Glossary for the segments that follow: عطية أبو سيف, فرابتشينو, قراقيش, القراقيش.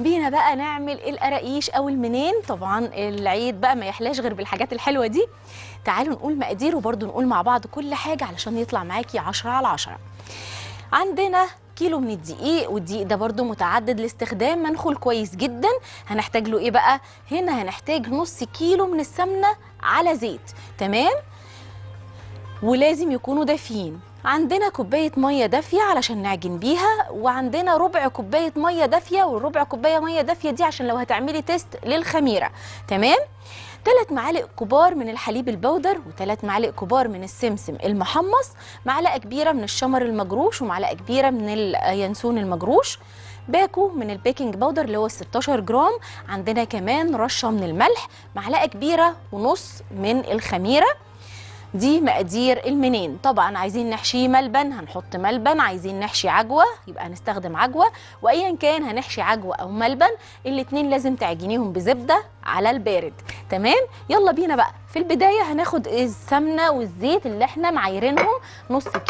بينا بقى نعمل القراقيش او المنين. طبعا العيد بقى ما يحلاش غير بالحاجات الحلوه دي. تعالوا نقول مقادير وبرده نقول مع بعض كل حاجه علشان يطلع معاكي 10 على 10. عندنا كيلو من الدقيق، والدقيق ده برده متعدد الاستخدام، منخل كويس جدا. هنحتاج له ايه بقى؟ هنا هنحتاج نص كيلو من السمنه على زيت، تمام، ولازم يكونوا دافيين. عندنا كوباية مية دافية علشان نعجن بيها، وعندنا ربع كوباية مية دافية، والربع كوباية مية دافية دي عشان لو هتعملي تيست للخميرة، تمام. 3 معالق كبار من الحليب البودر، و3 معالق كبار من السمسم المحمص، معلقة كبيرة من الشمر المجروش، ومعلقة كبيرة من اليانسون المجروش، باكو من البيكنج بودر اللي هو 16 جرام. عندنا كمان رشة من الملح، معلقة كبيرة ونص من الخميرة. دي مقادير المنين. طبعا عايزين نحشي ملبن هنحط ملبن، عايزين نحشي عجوة يبقى هنستخدم عجوة، وايا كان هنحشي عجوة او ملبن الاتنين لازم تعجنيهم بزبدة على البارد، تمام. يلا بينا بقى. في البداية هناخد السمنة والزيت اللي احنا معايرينهم نص كوب،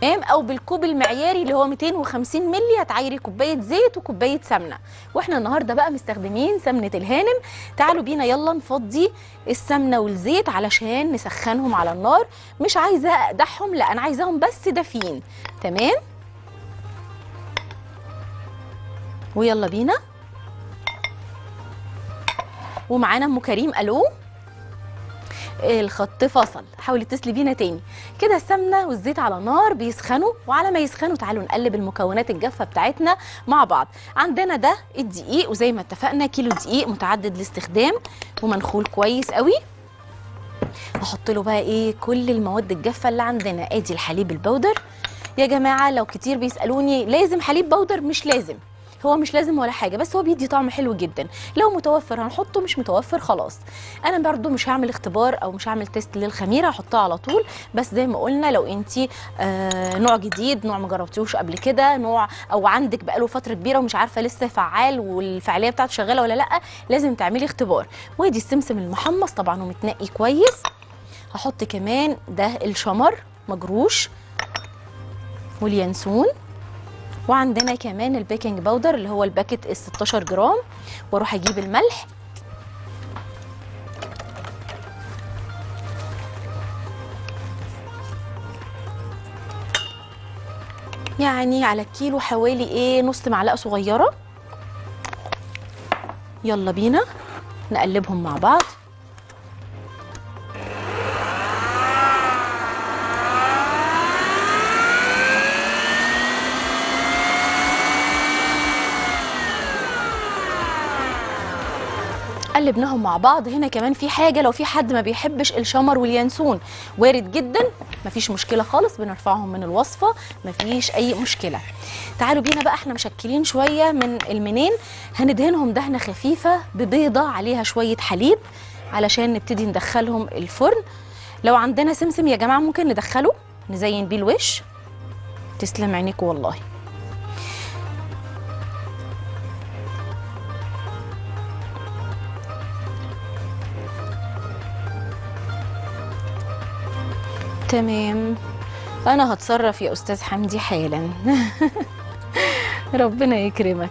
تمام، او بالكوب المعياري اللي هو 250 مللي هتعايري كوباية زيت وكوباية سمنة، واحنا النهارده بقى مستخدمين سمنة الهانم. تعالوا بينا يلا نفضي السمنة والزيت علشان نسخنهم على النار. مش عايزة اقدحهم، لا انا عايزاهم بس دافيين، تمام. ويلا بينا. ومعانا ام كريم. الو، الخط فصل، حاولي اتصلي بينا تاني. كده السمنه والزيت على النار بيسخنوا، وعلى ما يسخنوا تعالوا نقلب المكونات الجافه بتاعتنا مع بعض. عندنا ده الدقيق، وزي ما اتفقنا كيلو دقيق متعدد الاستخدام ومنخول كويس قوي. هحط له بقى ايه؟ كل المواد الجافه اللي عندنا. ادي الحليب البودر. يا جماعه لو كتير بيسالوني لازم حليب بودر؟ مش لازم، هو مش لازم ولا حاجه، بس هو بيدي طعم حلو جدا. لو متوفر هنحطه، مش متوفر خلاص. انا برده مش هعمل اختبار او مش هعمل تيست للخميره، هحطها على طول. بس زي ما قلنا لو انتي نوع جديد، نوع ما جربتيهوش قبل كده، نوع او عندك بقاله فتره كبيره ومش عارفه لسه فعال والفعاليه بتاعته شغاله ولا لا، لازم تعملي اختبار. وادي السمسم المحمص طبعا ومتنقي كويس. هحط كمان ده الشمر مجروش واليانسون، وعندنا كمان البيكنج باودر اللي هو الباكت ال 16 جرام، واروح اجيب الملح. يعني على الكيلو حوالي ايه؟ نص معلقه صغيره. يلا بينا نقلبهم مع بعض. قلبناهم مع بعض. هنا كمان في حاجه، لو في حد ما بيحبش الشمر واليانسون وارد جدا، مفيش مشكله خالص، بنرفعهم من الوصفه مفيش اي مشكله. تعالوا بينا بقى. احنا مشكلين شويه من المنين، هندهنهم دهنه خفيفه ببيضه عليها شويه حليب علشان نبتدي ندخلهم الفرن. لو عندنا سمسم يا جماعه ممكن ندخله نزين بيه الوش. تسلم عينيكم والله. تمام، انا هتصرف يا استاذ حمدي حالا. ربنا يكرمك.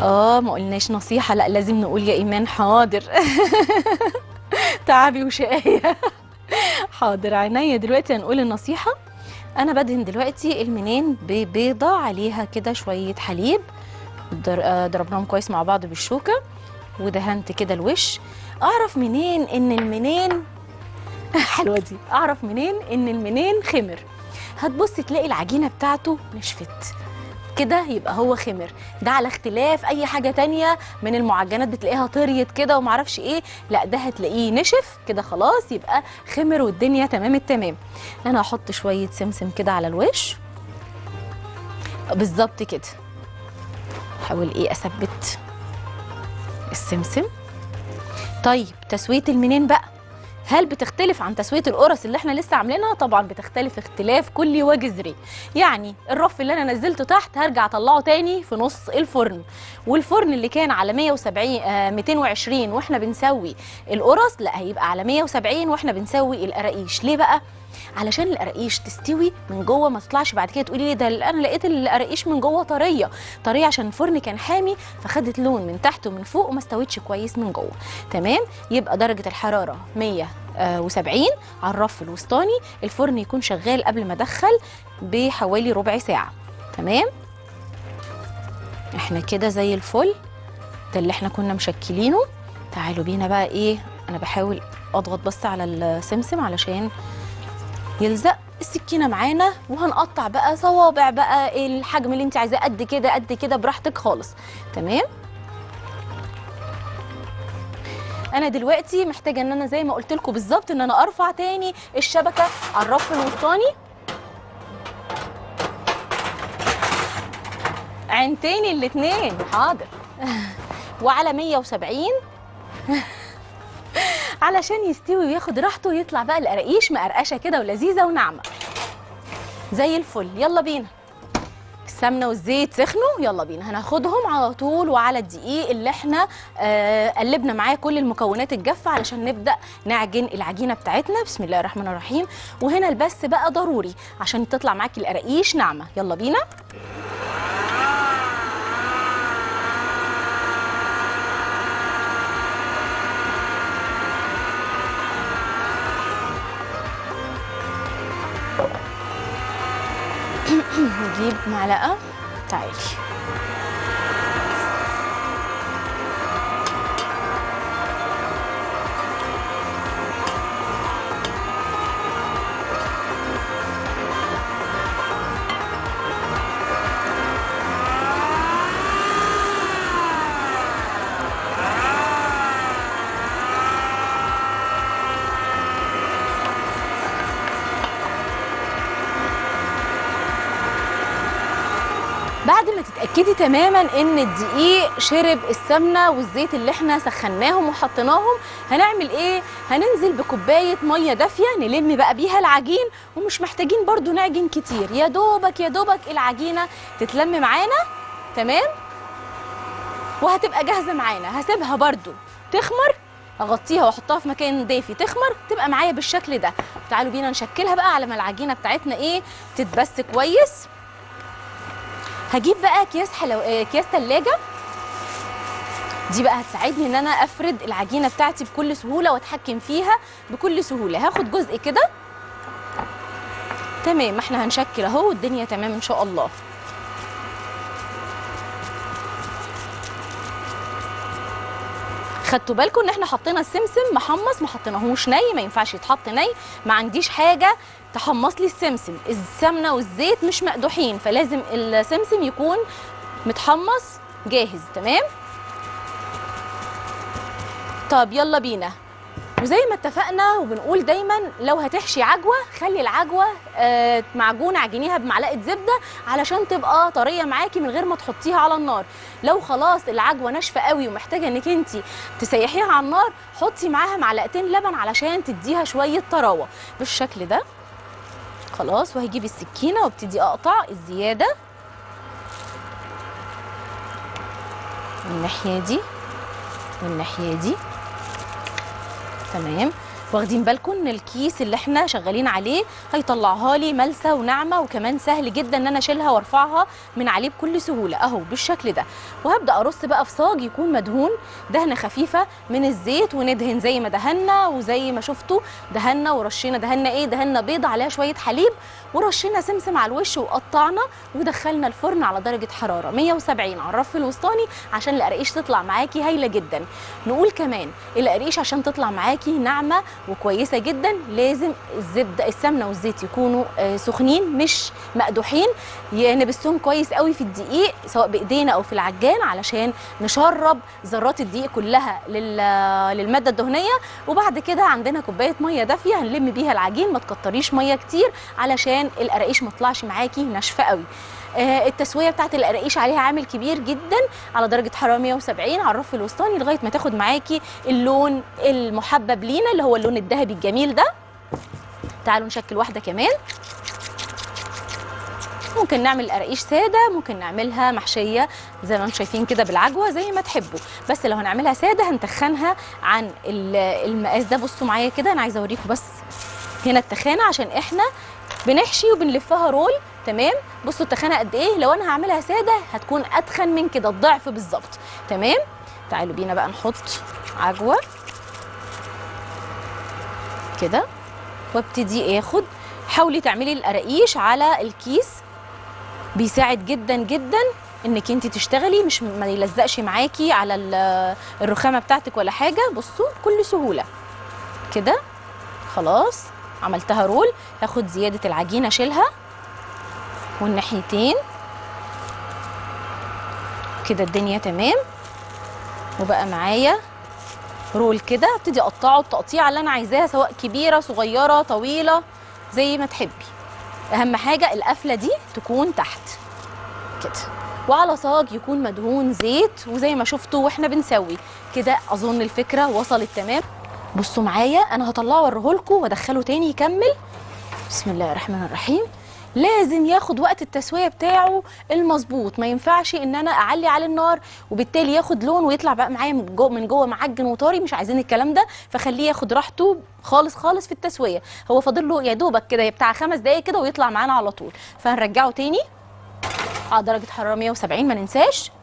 ما قلناش نصيحه، لا لازم نقول يا ايمان حاضر. تعبي وشقايه. حاضر، عينيا. دلوقتي هنقول النصيحه. انا بدهن دلوقتي المنين ببيضه عليها كده شويه حليب، ضربناهم كويس مع بعض بالشوكه، ودهنت كده الوش. اعرف منين ان المنين حلوة دي؟ أعرف منين إن المنين خمر؟ هتبصي تلاقي العجينة بتاعته نشفت كده، يبقى هو خمر. ده على اختلاف أي حاجة تانية من المعجنات بتلاقيها طريت كده ومعرفش إيه، لا ده هتلاقيه نشف كده خلاص، يبقى خمر والدنيا تمام التمام. أنا هحط شوية سمسم كده على الوش بالظبط كده. أحاول إيه؟ أثبت السمسم. طيب تسوية المنين بقى، هل بتختلف عن تسويه القرص اللي احنا لسه عاملينها؟ طبعا بتختلف اختلاف كلي وجذري. يعني الرف اللي انا نزلته تحت هرجع اطلعه تاني في نص الفرن، والفرن اللي كان على 220 واحنا بنسوي القرص لا هيبقى على 170 واحنا بنسوي القراقيش. ليه بقى؟ علشان القراقيش تستوي من جوه، ما تطلعش بعد كده تقولي لي ده انا لقيت القراقيش من جوه طريه طريه، عشان الفرن كان حامي فخدت لون من تحت ومن فوق وما استوتش كويس من جوه. تمام، يبقى درجه الحراره 170 على الرف الوسطاني، الفرن يكون شغال قبل ما ادخل بحوالي ربع ساعه. تمام، احنا كده زي الفل، ده اللي احنا كنا مشكلينه. تعالوا بينا بقى ايه، انا بحاول اضغط بس على السمسم علشان يلزق السكينه معانا، وهنقطع بقى صوابع بقى الحجم اللي انت عايزاه، قد كده قد كده براحتك خالص. تمام، انا دلوقتي محتاجه ان انا زي ما قلت لكم بالظبط ان انا ارفع تاني الشبكه على الرف الوسطاني، عين تاني الاثنين حاضر وعلى 170 علشان يستوي وياخد راحته ويطلع بقى القراقيش مقرقشه كده ولذيذه وناعمه زي الفل. يلا بينا، السمنه والزيت سخنوا، يلا بينا هناخدهم على طول وعلى الدقيق اللي احنا قلبنا معاه كل المكونات الجافه علشان نبدا نعجن العجينه بتاعتنا. بسم الله الرحمن الرحيم. وهنا البس بقى ضروري عشان تطلع معاكي القراقيش ناعمه. يلا بينا، نجيب معلقة. تعالي بعد ما تتأكدي تماما ان الدقيق شرب السمنة والزيت اللي احنا سخناهم وحطيناهم، هنعمل ايه؟ هننزل بكوباية مية دافية نلم بقى بيها العجين، ومش محتاجين برضو نعجن كتير، يا دوبك يا دوبك العجينة تتلم معانا. تمام، وهتبقى جاهزة معانا. هسيبها برضو تخمر، اغطيها واحطها في مكان دافي تخمر، تبقى معايا بالشكل ده. تعالوا بينا نشكلها بقى على ما العجينة بتاعتنا تتبس كويس. هجيب بقى اكياس تلاجة، دي بقى هتساعدني ان انا افرد العجينه بتاعتي بكل سهوله واتحكم فيها بكل سهوله. هاخد جزء كده. تمام، احنا هنشكل اهو والدنيا تمام ان شاء الله. خدتوا بالكم ان احنا حطينا السمسم محمص، ما حطيناهوش ني، ما ينفعش يتحط ني، ما عنديش حاجه تحمص لي السمسم. السمنه والزيت مش مقدوحين فلازم السمسم يكون متحمص جاهز. تمام، طب يلا بينا. وزي ما اتفقنا وبنقول دايما لو هتحشي عجوه خلي العجوه معجون، عجنيها بمعلقه زبده علشان تبقى طريه معاكي من غير ما تحطيها على النار. لو خلاص العجوه ناشفه قوي ومحتاجه انك انت تسيحيها على النار، حطي معاها معلقتين لبن علشان تديها شويه طراوه بالشكل ده. خلاص، وهجيب السكينه وابتدي اقطع الزياده من الناحيه دي والناحيه دي. تمام، واخدين بالكم ان الكيس اللي احنا شغالين عليه هيطلعها لي ملسه وناعمه، وكمان سهل جدا ان انا اشيلها وارفعها من عليه بكل سهوله اهو بالشكل ده. وهبدا ارص بقى في صاج يكون مدهون دهنه خفيفه من الزيت، وندهن زي ما دهنا وزي ما شفتوا دهنا ورشينا، دهنا دهنا بيضه عليها شويه حليب ورشينا سمسم على الوش وقطعنا، ودخلنا الفرن على درجه حراره 170 على الرف الوسطاني عشان القراقيش تطلع معاكي هايله جدا. نقول كمان القراقيش عشان تطلع معاكي ناعمه وكويسه جدا لازم الزبده السمنه والزيت يكونوا سخنين مش مقدوحين، نبسهم كويس قوي في الدقيق سواء بايدينا او في العجان علشان نشرب ذرات الدقيق كلها للماده الدهنيه. وبعد كده عندنا كوبايه ميه دافيه هنلم بيها العجين، ما تكتريش ميه كتير علشان القراقيش ما تطلعش معاكي ناشفه قوي. التسويه بتاعت القراقيش عليها عامل كبير جدا على درجه حراره 170 على الرف الوسطاني لغايه ما تاخد معاكي اللون المحبب لينا اللي هو اللون الذهبي الجميل ده. تعالوا نشكل واحده كمان. ممكن نعمل قراقيش ساده، ممكن نعملها محشيه زي ما انتم شايفين كده بالعجوه زي ما تحبوا، بس لو هنعملها ساده هنتخنها عن المقاس ده. بصوا معايا كده، انا عايزه اوريكم بس هنا التخانه عشان احنا بنحشي وبنلفها رول، تمام؟ بصوا التخانه قد ايه. لو انا هعملها ساده هتكون اتخن من كده الضعف بالظبط، تمام؟ تعالوا بينا بقى نحط عجوه كده وابتدي اخد. حاولي تعملي القراقيش على الكيس، بيساعد جدا جدا انك انت تشتغلي، مش ما يلزقش معاكي على الرخامه بتاعتك ولا حاجه. بصوا بكل سهوله كده. خلاص عملتها رول. هاخد زياده العجينه اشيلها والناحيتين كده، الدنيا تمام. وبقى معايا رول كده، ابتدي اقطعه التقطيعه اللي انا عايزاها، سواء كبيره صغيره طويله زي ما تحبي. اهم حاجه القفله دي تكون تحت كده، وعلى صاج يكون مدهون زيت، وزي ما شفتوا واحنا بنسوي كده اظن الفكره وصلت تمام. بصوا معايا انا هطلعه اوريهولكم وادخله تاني يكمل. بسم الله الرحمن الرحيم. لازم ياخد وقت التسويه بتاعه المظبوط، ما ينفعش ان انا اعلي على النار وبالتالي ياخد لون ويطلع بقى معايا من جوه معجن وطري. مش عايزين الكلام ده، فخليه ياخد راحته خالص خالص في التسويه. هو فاضل له يا دوبك كده بتاع 5 دقايق كده ويطلع معانا على طول، فهنرجعه تاني على درجه حراره 170 ما ننساش.